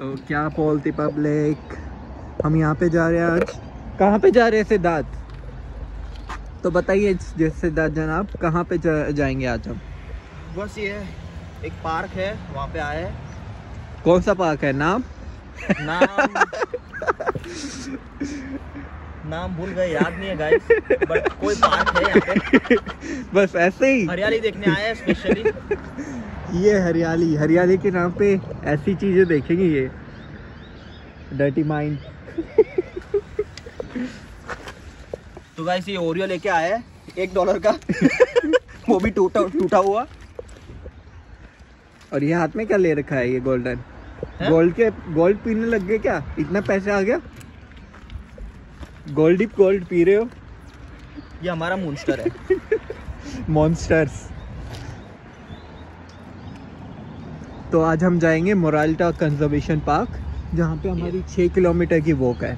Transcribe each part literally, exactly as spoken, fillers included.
तो क्या बोलती पब्लिक, हम यहाँ पे जा रहे हैं आज। कहाँ पे जा रहे हैं सिद्धार्थ? तो बताइए सिद्धार्थ जनाब, कहाँ पे जा, जाएंगे आज हम? बस ये एक पार्क है वहाँ पे आए। कौन सा पार्क है? नाम नाम नाम भूल गए, याद नहीं है गाइस, बट कोई पार्क है यहाँ पे। बस ऐसे ही हरियाली देखने आए हैं स्पेशली। ये हरियाली हरियाली के नाम पे ऐसी चीजें देखेंगे, ये डर्टी माइंड। तो गाइस ये ओरियो लेके आए हैं एक डॉलर का, वो भी टूटा टूटा हुआ। और ये हाथ में क्या ले रखा है? ये गोल्डन है? गोल्ड के गोल्ड पीने लग गए क्या? इतना पैसा आ गया? गोल्ड ही गोल्ड पी रहे हो? ये हमारा मॉन्स्टर है। मॉन्स्टर्स। तो आज हम जाएंगे मोरालिटा कंजर्वेशन पार्क, जहाँ पे हमारी छः किलोमीटर की वॉक है।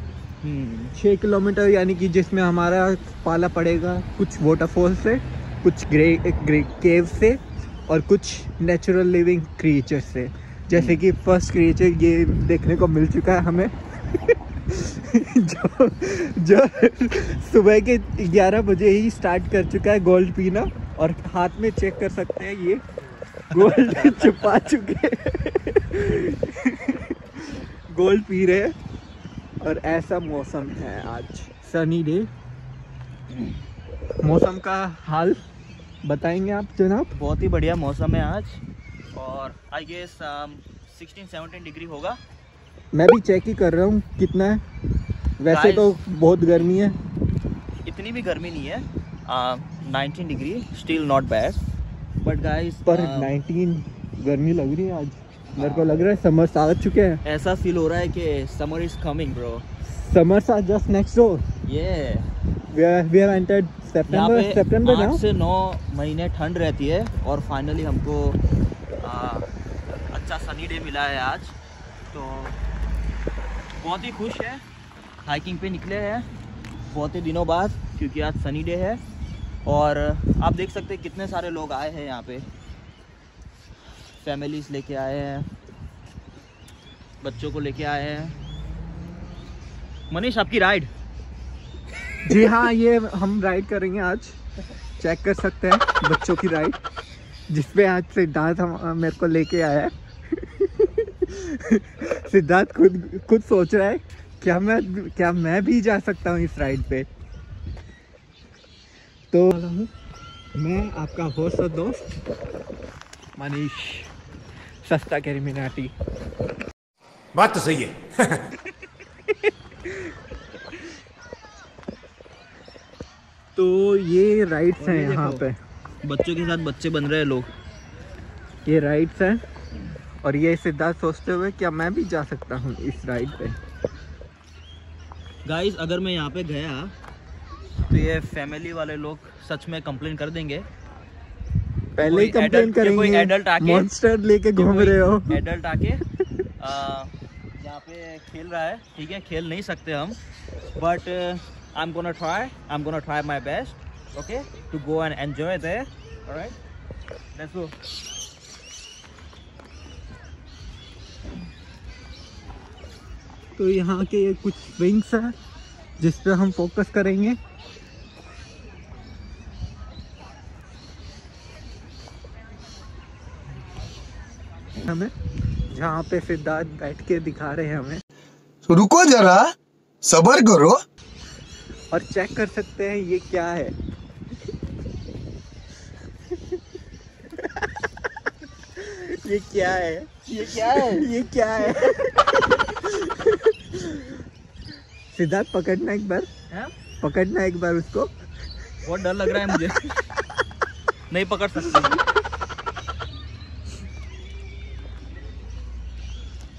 छः किलोमीटर यानी कि जिसमें हमारा पाला पड़ेगा कुछ वाटरफॉल से, कुछ ग्रे, ग्रे केव से और कुछ नेचुरल लिविंग क्रिएचर से। जैसे कि फर्स्ट क्रिएचर ये देखने को मिल चुका है हमें। जो जो सुबह के ग्यारह बजे ही स्टार्ट कर चुका है गोल्ड पीना, और हाथ में चेक कर सकते हैं ये गोल्ड छुपा चुके गोल्ड पी रहे हैं। और ऐसा मौसम है आज, सनी डे। मौसम का हाल बताएंगे आप जनाब? बहुत ही बढ़िया मौसम है आज, और आई गेस सोलह सत्रह डिग्री होगा। मैं भी चेक ही कर रहा हूँ कितना है। वैसे तो बहुत गर्मी है, इतनी भी गर्मी नहीं है। uh, उन्नीस degree still not bad, but guys पर उन्नीस गर्मी लग रही है आज। मेरे को लग रहा है समर्स आ चुके हैं। ऐसा फील हो रहा है कि summer is coming bro. Summers are just next door. ये we are we are entered September September now. से नौ महीने ठंड रहती है और फाइनली हमको आ, अच्छा सनी डे मिला है आज। तो बहुत ही खुश है, हाइकिंग पे निकले हैं बहुत ही दिनों बाद, क्योंकि आज सनी डे है। और आप देख सकते हैं कितने सारे लोग आए हैं यहाँ पे, फैमिलीज लेके आए हैं, बच्चों को लेके आए हैं। मनीष आपकी राइड? जी हाँ, ये हम राइड करेंगे आज। चेक कर सकते हैं बच्चों की राइड, जिसपे आज सिद्धार्थ हम मेरे को लेके आया है। सिद्धार्थ खुद खुद सोच रहा है क्या मैं क्या मैं भी जा सकता हूँ इस राइड पे। तो मैं आपका होस्ट और दोस्त मनीष, सस्ता कैरिमिनाटी। बात तो सही है। तो ये राइड्स हैं यहाँ पे, बच्चों के साथ बच्चे बन रहे हैं लोग। ये राइड्स हैं और ये सिद्धार्थ सोचते हुए क्या मैं भी जा सकता हूँ इस राइड पे। गाइस अगर मैं यहाँ पे गया तो ये फैमिली वाले लोग सच में कंप्लेन कर देंगे। पहले ही कंप्लेन करेंगे, एडल्ट आके मॉन्स्टर लेके घूम रहे हो। एडल्ट आके यहाँ पे खेल रहा है, ठीक है, खेल नहीं सकते हम, but I am gonna try I am gonna try my best, okay, to go and enjoy there, alright, let's go. तो यहाँ के कुछ स्विंग्स हैं जिस पे हम फोकस करेंगे। हमें जहाँ पे सिद्धार्थ बैठ के दिखा रहे हैं हमें। तो रुको जरा, सबर करो। और चेक कर सकते हैं ये क्या है। ये क्या है? ये क्या है? ये क्या है? सिद्धार्थ पकड़ना एक बार, है? पकड़ना एक बार उसको। बहुत डर लग रहा है मुझे। नहीं पकड़ सकते।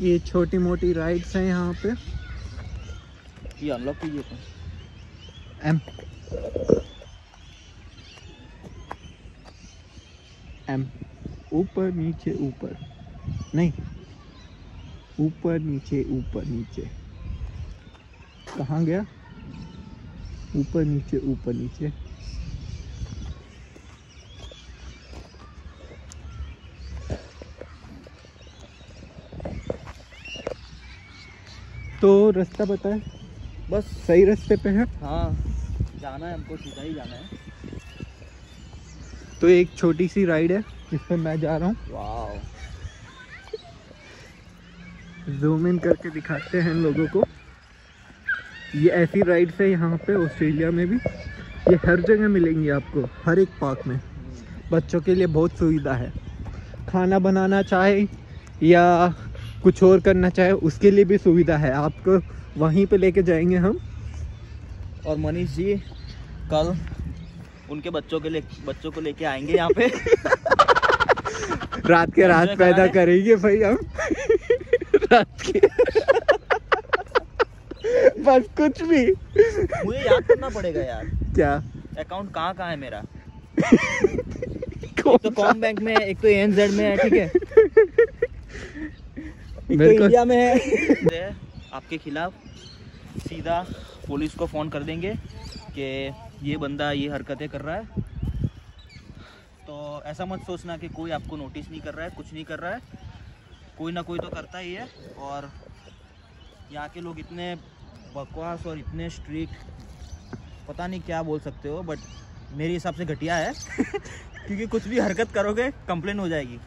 ये छोटी मोटी राइड्स हैं यहाँ पे। ये अनलॉक कीजिए एम एम ऊपर नीचे ऊपर नहीं ऊपर नीचे ऊपर नीचे कहाँ गया? ऊपर नीचे ऊपर नीचे तो रास्ता पता है, बस सही रास्ते पे है। हाँ जाना है हमको, सीधा ही जाना है। तो एक छोटी सी राइड है जिसपे मैं जा रहा हूँ। वाओ, जूम इन करके दिखाते हैं लोगों को। ये ऐसी राइड्स है यहाँ पे ऑस्ट्रेलिया में भी, ये हर जगह मिलेंगी आपको, हर एक पार्क में। बच्चों के लिए बहुत सुविधा है, खाना बनाना चाहे या कुछ और करना चाहे उसके लिए भी सुविधा है। आपको वहीं पे लेके जाएंगे हम। और मनीष जी कल उनके बच्चों के लिए बच्चों को लेके आएंगे यहाँ पे। रात के रात पैदा करेंगे भाई हम। रात के बस कुछ भी मुझे याद करना पड़ेगा यार, क्या अकाउंट कहाँ कहाँ है मेरा। तो कॉम बैंक में, एक तो एएनजेड में है, ठीक है, मेरे को इंडिया में है। आपके खिलाफ सीधा पुलिस को फोन कर देंगे कि ये बंदा ये हरकतें कर रहा है। तो ऐसा मत सोचना कि कोई आपको नोटिस नहीं कर रहा है, कुछ नहीं कर रहा है, कोई ना कोई तो करता ही है। और यहाँ के लोग इतने बकवास और इतने स्ट्रिक्ट, पता नहीं क्या बोल सकते हो, बट मेरे हिसाब से घटिया है। क्योंकि कुछ भी हरकत करोगे कंप्लेन हो जाएगी।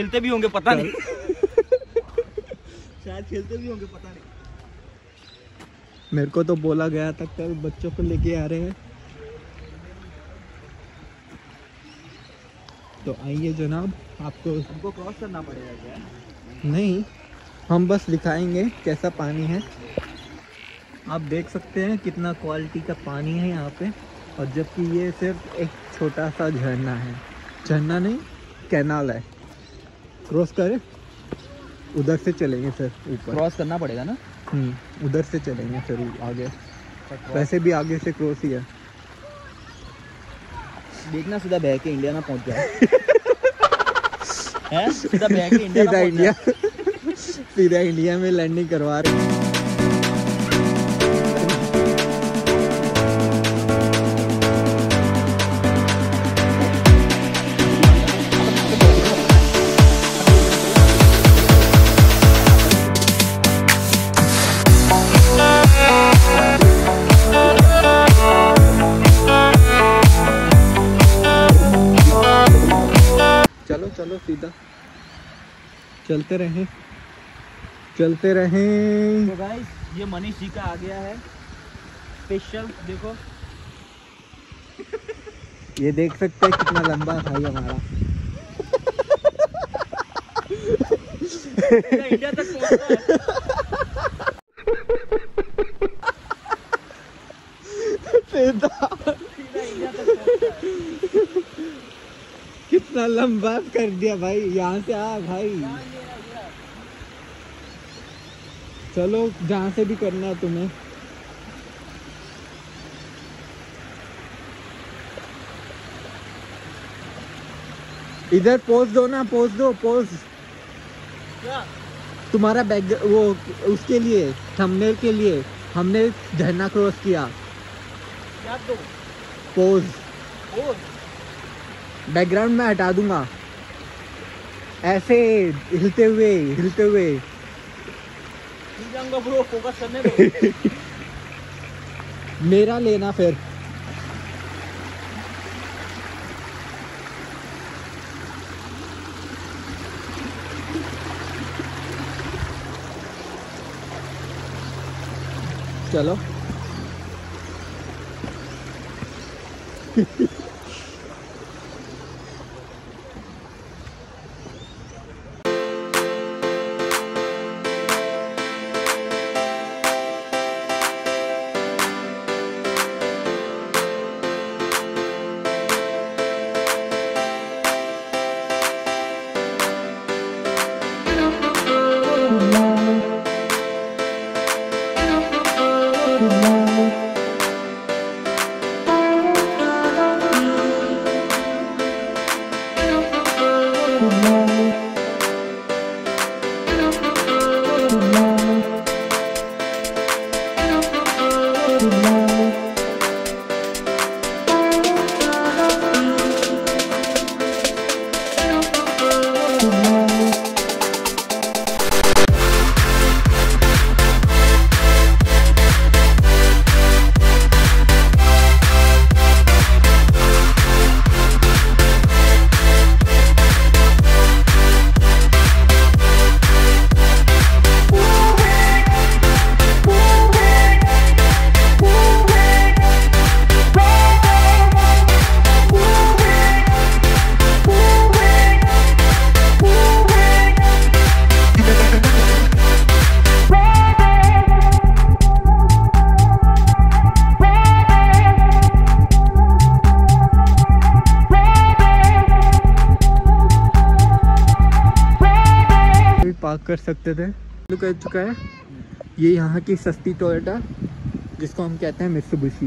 खेलते भी होंगे पता नहीं। शायद खेलते भी होंगे पता नहीं। मेरे को तो बोला गया था कल बच्चों को लेके आ रहे हैं, तो आइए जनाब। आपको हमको क्रॉस करना पड़ेगा क्या? नहीं, हम बस दिखाएंगे कैसा पानी है। आप देख सकते हैं कितना क्वालिटी का पानी है यहाँ पे। और जबकि ये सिर्फ एक छोटा सा झरना है, झरना नहीं कैनाल है। क्रॉस करें, उधर से चलेंगे फिर ऊपर। क्रॉस करना पड़ेगा ना? हम्म, उधर से चलेंगे फिर आगे। वैसे भी आगे से क्रॉस ही है। देखना सीधा बह के इंडिया ना पहुंच जाए। हैं? सीधा बह के इंडिया ना पहुंच जाए। सीधा इंडिया में लैंडिंग करवा रहे हैं। चलो सीधा चलते रहें, चलते रहें। तो गाइस, ये मनीष जी का आ गया है स्पेशल, देखो। ये देख सकते हैं कितना लंबा भाई हमारा। इंडिया तक पहुंचता है। कितना लंबा कर दिया भाई, यहाँ से आ भाई। या, या, या। चलो जहाँ से भी करना तुम्हें। इधर पोज दो ना, पोज दो, पोज। क्या? तुम्हारा बैग वो उसके लिए, थंबनेल के लिए हमने झरना क्रॉस किया। क्या दो? Pose, pose. बैकग्राउंड में हटा दूंगा। ऐसे हिलते हुए हिलते हुए ब्रो, फोकस करने दो। मेरा लेना फिर। चलो। आप कर सकते थे। लुक कर चुका है ये यहाँ की सस्ती टोयोटा जिसको हम कहते हैं मित्सुबिशी,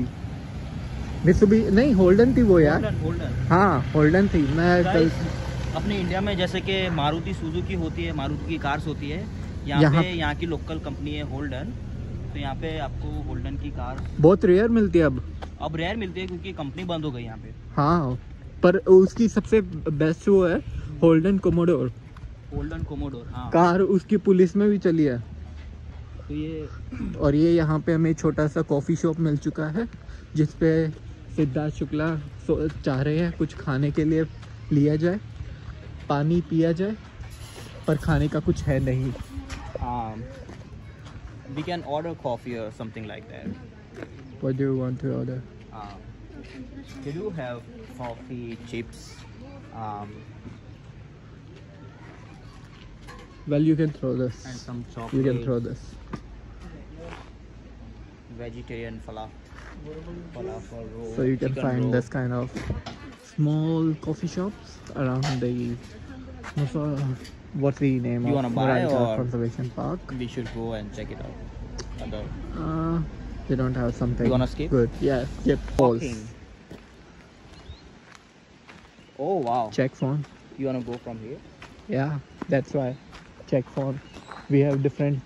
मित्सुबिशी नहीं होल्डन थी वो यार, होल्डन, होल्डन। हाँ होल्डन थी। मैं कल अपने इंडिया में जैसे कि मारुति सुजुकी होती है, मारुति की कार्स होती है, यहाँ पे यहाँ की लोकल कंपनी है होल्डन, तो यहाँ पे आपको होल्डन की कार बहुत रेयर मिलती है। अब अब रेयर मिलती है क्योंकि कंपनी बंद हो गई यहाँ पे। हाँ पर उसकी सबसे बेस्ट वो है होल्डन कोमोडोर, होल्डन कोमोडोर हाँ। कार उसकी पुलिस में भी चली है तो ये। और ये यहाँ पे हमें छोटा सा कॉफ़ी शॉप मिल चुका है जिसपे सिद्धार्थ शुक्ला चाह रहे हैं कुछ खाने के लिए लिया जाए, पानी पिया जाए, पर खाने का कुछ है नहीं। हाँ we can order coffee or something like that. What do you want to order? Um, we do have coffee, chips. Um, well, you can throw this. And some chocolate. You can throw this. Vegetarian falafel, falafel roll. So you can find roll. this kind of small coffee shops around the Musafar. What's the name you of Moralita Conservation Park? We should go and check it out. Other. Uh, they don't have something. You wanna skip? Good. Yeah, skip. Pause. Oh wow. Check phone. You wanna go from here? Yeah, that's why. Check phone. We have different.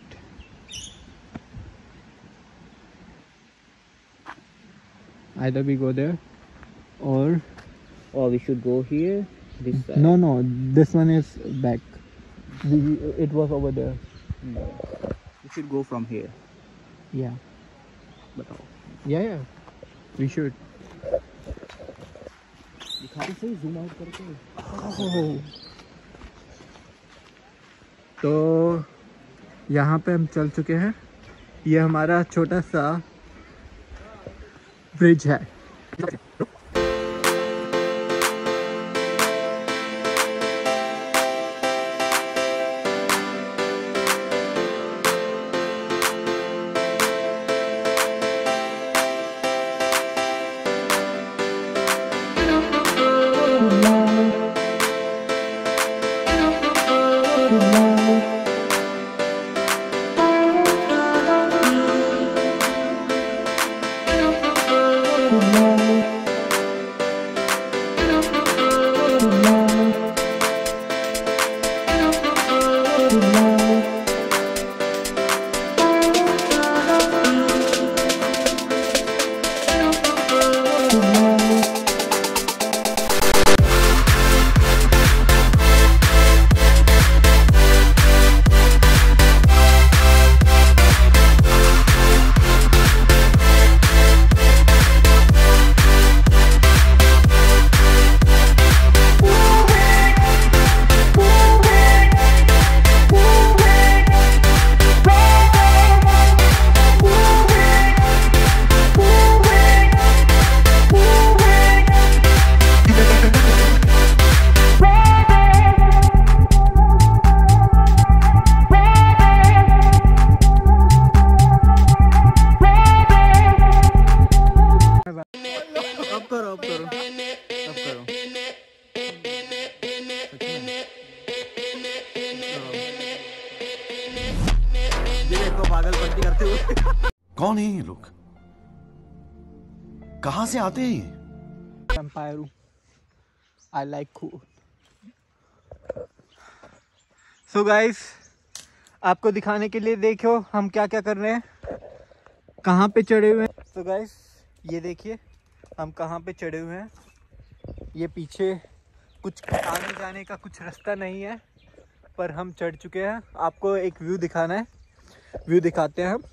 Either we go there, or or we should go here. This side. No, no. This one is back. The, it was over there. No. We should go from here. Yeah. But how? Yeah, yeah. We should. दिखाते सही zoom out करके। तो यहाँ पे हम चल चुके हैं। ये हमारा छोटा सा ब्रिज है। कौन है ये लोग, कहां से आते हैं? Empire I like cool. So guys आपको दिखाने के लिए देखो हम क्या क्या कर रहे हैं, कहां पे चढ़े हुए हैं। सो गाइस ये देखिए हम कहां पे चढ़े हुए हैं। ये पीछे कुछ आने जाने का कुछ रास्ता नहीं है पर हम चढ़ चुके हैं। आपको एक व्यू दिखाना है, व्यू दिखाते हैं हम।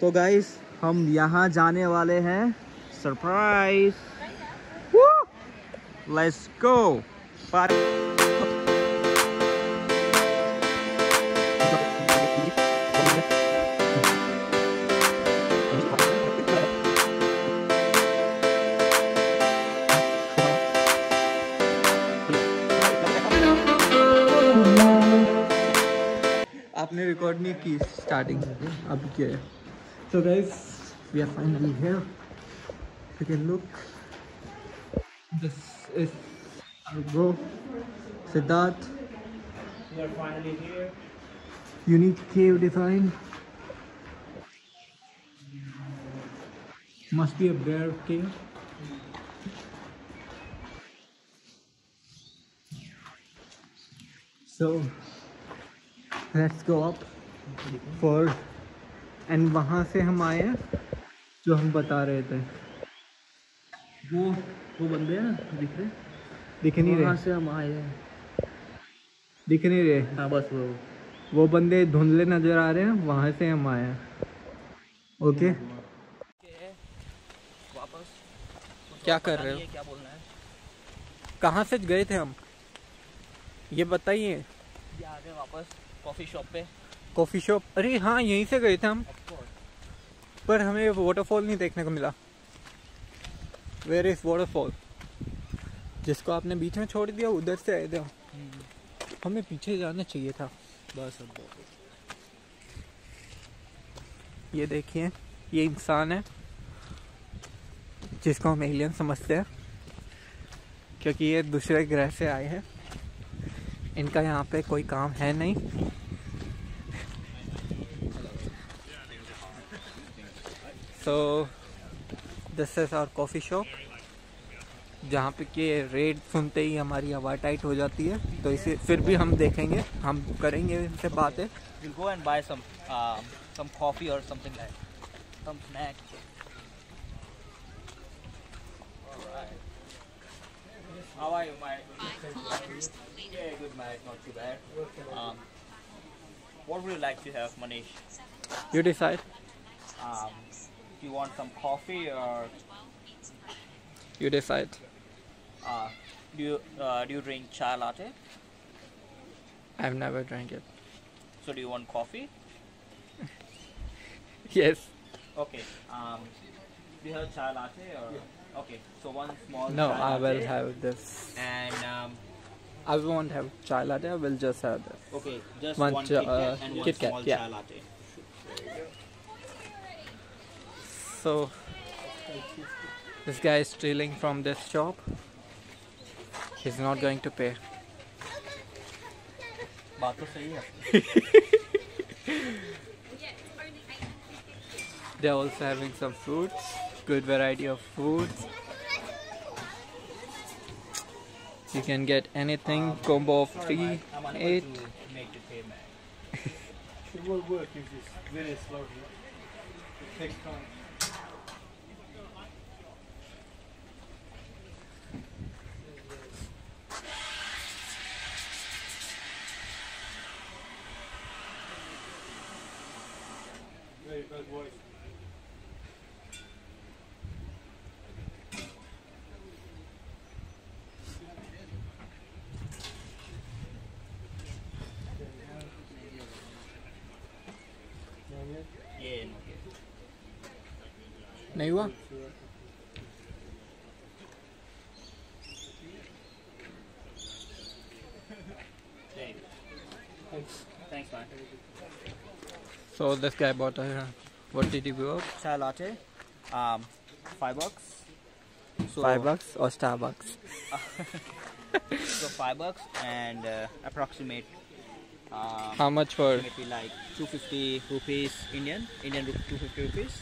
तो गाइस हम यहाँ जाने वाले हैं, सरप्राइज, लेट्स गो। आपने रिकॉर्ड नहीं की स्टार्टिंग में, अब किया है। So guys we are finally here, you can look, this is our bro Siddharth. We are finally here, unique cave design, must be a bear cave. So let's go up for and वहाँ से हम आए हैं जो हम बता रहे थे, वो वो बंदे हैं दिख रहे, दिख नहीं रहे, वहाँ से हम आए हैं दिख नहीं रहे। हाँ बस वो वो बंदे धुंधले नजर आ रहे हैं, वहाँ से हम आए हैं। Okay okay? क्या कर रहे हो, क्या बोलना है, कहाँ से गए थे हम ये बताइए। ये आ गए वापस कॉफ़ी शॉप पे। कॉफ़ी शॉप, अरे हाँ यहीं से गए थे हम, पर हमें वाटरफॉल नहीं देखने को मिला। वेयर इज़ वाटरफॉल, जिसको आपने बीच में छोड़ दिया, उधर से आए थे। हमें पीछे जाना चाहिए था बस। अब ये देखिए, ये इंसान है जिसको हम एलियन समझते हैं, क्योंकि ये दूसरे ग्रह से आए हैं। इनका यहाँ पे कोई काम है नहीं। So this is our coffee shop, जहाँ पे कि रेड सुनते ही हमारी हवा टाइट हो जाती है। तो इसे फिर भी हम देखेंगे, हम करेंगे इनसे बातें। We'll go and buy some uh, some coffee or something like that, some snack. How are you, Mike? Yeah, good, Mike. Not too bad. Um, what would you like to have, Manish? You decide. Um, do you want some coffee or? You decide. Uh, do you uh, do you drink chai latte? I've never drank it. So do you want coffee? Yes. Okay. Um, do you have chai latte or? Yeah. Okay, so one small. No, I will have this. And um, I won't have chai latte. I will just have this. Okay, just one, one Kit Kat uh, and one Kit Kat, small yeah. chai latte. So this guy is stealing from this shop. He's not going to pay. बात तो सही है. They are also having some fruits. Good variety of foods. You can get anything. Um, combo of three, eight. Make the payment. It will work if it's very slow. It takes time. Very bad voice. नहीं हुआ so this guy bought uh, what did he buy? Chai latte, um five bucks. So five bucks or Starbucks. So five bucks and uh, approximate uh, how much for? Maybe like two hundred fifty rupees Indian, Indian two hundred fifty rupees.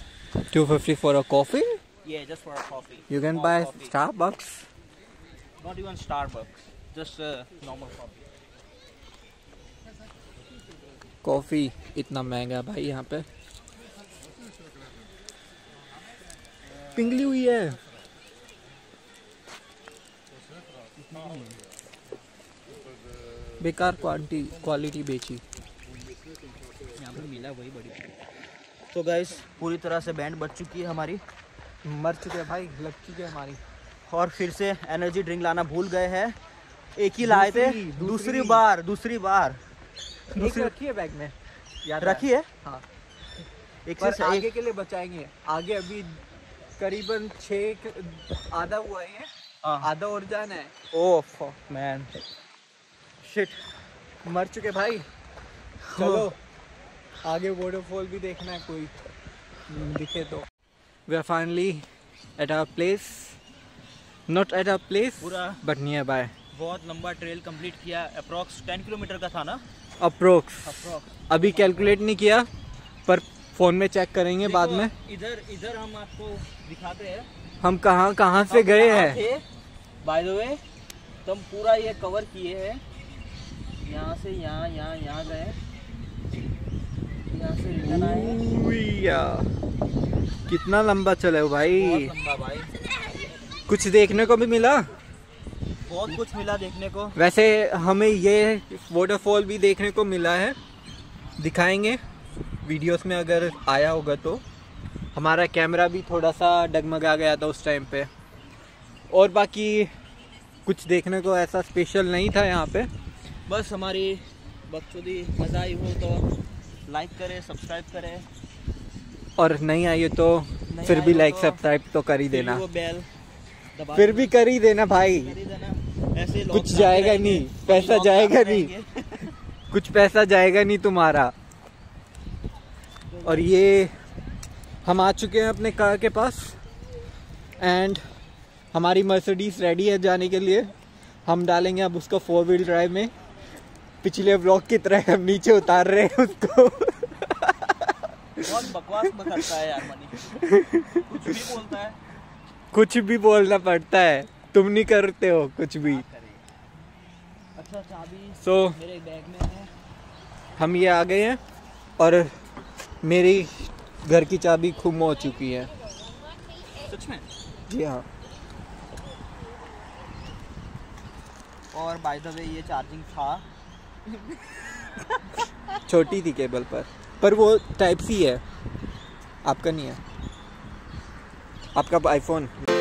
two fifty for a coffee? Yeah, just for a coffee. You can More buy coffee. Starbucks? Not even Starbucks, just uh, normal coffee. Coffee इतना महंगा भाई यहाँ पे. पिंगली हुई है. बेकार quality quality बेची. यहाँ पे मिला वही बड़ी. तो गाइस पूरी तरह से बैंड बच चुकी है हमारी, मर चुके हैं भाई, लग चुकी है हमारी. और फिर से एनर्जी ड्रिंक लाना भूल गए हैं, एक ही लाए थे दूसरी बार दूसरी बार दूसरी रखी है बैग में, याद रखी है हाँ. एक पर आगे के लिए बचाएंगे, आगे अभी करीबन छः आधा हुआ है, आधा और जाना है. ओह मैन शिट, मर चुके भाई. चलो आगे वाटरफॉल भी देखना है, कोई दिखे तो। We are finally at our place, not at our place but nearby. बहुत लंबा ट्रेल कंप्लीट किया, अप्रॉक्स टेन किलोमीटर का था ना, अप्रोक्स अप्रोक्स अभी कैलकुलेट नहीं किया पर फ़ोन में चेक करेंगे बाद में। इधर इधर हम आपको दिखाते हैं हम कहाँ कहाँ से गए हैं। बाय द वे तो हम पूरा ये कवर किए हैं, यहाँ से यहाँ यहाँ यहाँ गए, यहाँ से रिटर्न आए। कितना लंबा चले हो भाई, बहुत लंबा भाई। कुछ देखने को भी मिला, बहुत कुछ मिला देखने को। वैसे हमें ये वाटरफॉल भी देखने को मिला है, दिखाएंगे वीडियोस में अगर आया होगा तो। हमारा कैमरा भी थोड़ा सा डगमगा गया था उस टाइम पे, और बाकी कुछ देखने को ऐसा स्पेशल नहीं था यहाँ पे। बस हमारी बकचोदी मज़ा आई हो तो लाइक करें, सब्सक्राइब करें, और नहीं आई तो नहीं फिर भी लाइक तो, सब्सक्राइब तो कर ही देना, बेल फिर भी कर ही देना भाई। ऐसे कुछ जाएगा नहीं, पैसा जाएगा नहीं कुछ पैसा जाएगा नहीं तुम्हारा। और ये हम आ चुके हैं अपने कार के पास, एंड हमारी मर्सिडीज रेडी है जाने के लिए। हम डालेंगे अब उसको फोर व्हील ड्राइव में, पिछले ब्लॉक की तरह हम नीचे उतार रहे हैं उसको। बहुत बकवास बकता है यार मनीष, कुछ भी बोलता है, कुछ भी बोलना पड़ता है, तुम नहीं करते हो कुछ भी। अच्छा चाबी सो so, मेरे बैग में है। हम ये आ गए हैं और मेरी घर की चाबी गुम हो चुकी है। सच में? जी हाँ। और बाय द वे ये चार्जिंग था छोटी थी केबल पर, पर वो टाइप सी है, आपका नहीं है, आपका आईफोन।